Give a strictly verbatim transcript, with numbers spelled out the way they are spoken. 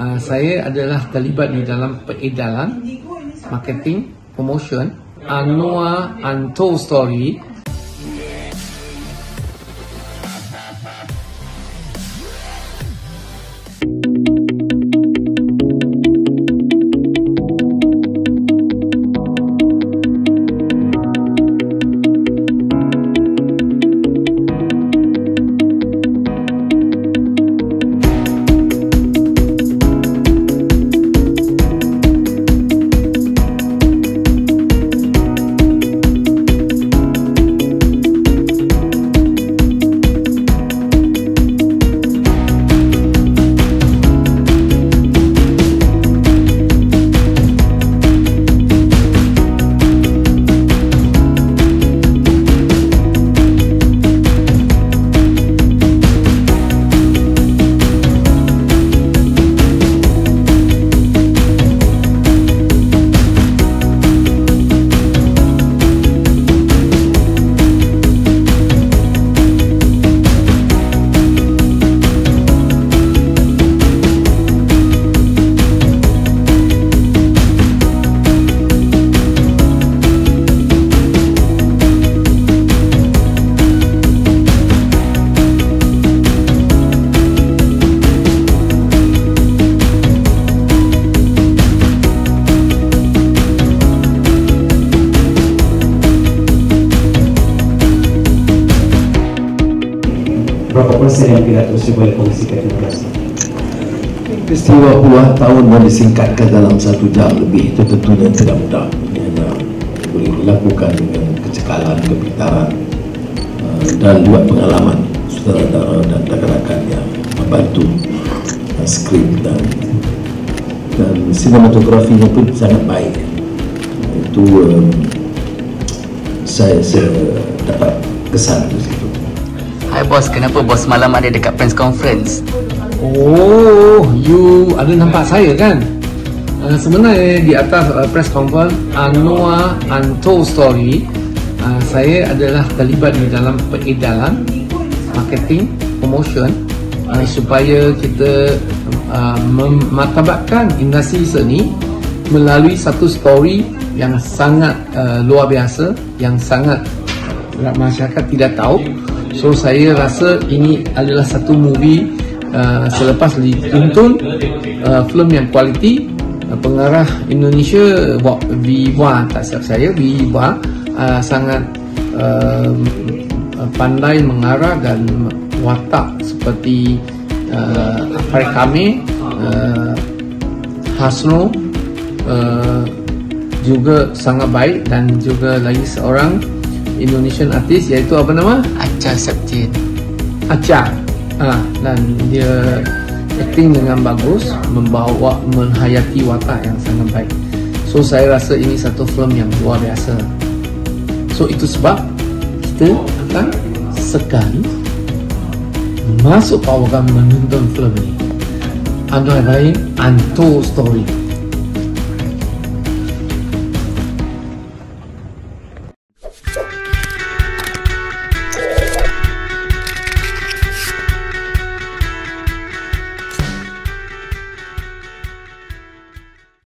uh, saya adalah terlibat di dalam peredaran, marketing, promotion, Anwar Untold Story. Berapa persen yang tidak sesuai komisi keterpelajaran? Peristiwa puluhan tahun yang disingkatkan dalam satu jam lebih itu tentunya tidak mudah. Hanya boleh dilakukan dengan kecekalan, kepintaran dan juga pengalaman saudara-saudara dan rekan-rekan yang membantu. Skrip dan dan sinematografinya pun sangat baik. Itu saya saya dapat kesan di situ. Hai bos, kenapa bos malam ada dekat press conference? Oh, you ada nampak saya kan? Uh, sebenarnya di atas uh, press conference Anwar Untold Story, uh, saya adalah terlibat di dalam peredaran, marketing, promotion uh, supaya kita uh, memartabatkan industri seni melalui satu story yang sangat uh, luar biasa, yang sangat masyarakat tidak tahu. So saya rasa ini adalah satu movie uh, selepas ditonton uh, film yang kualiti. uh, pengarah Indonesia Viva, tak silap saya Viva, uh, sangat uh, pandai mengarah dan watak seperti uh, Farekame, uh, Hasno uh, juga sangat baik, dan juga lagi seorang Indonesian artis iaitu apa nama? Acha Sabjin. Acha. Ah, dan dia acting dengan bagus, membawa menghayati watak yang sangat baik. So saya rasa ini satu film yang luar biasa. So itu sebab kita akan sekali masuk program menonton film ini. Anwar Untold Story.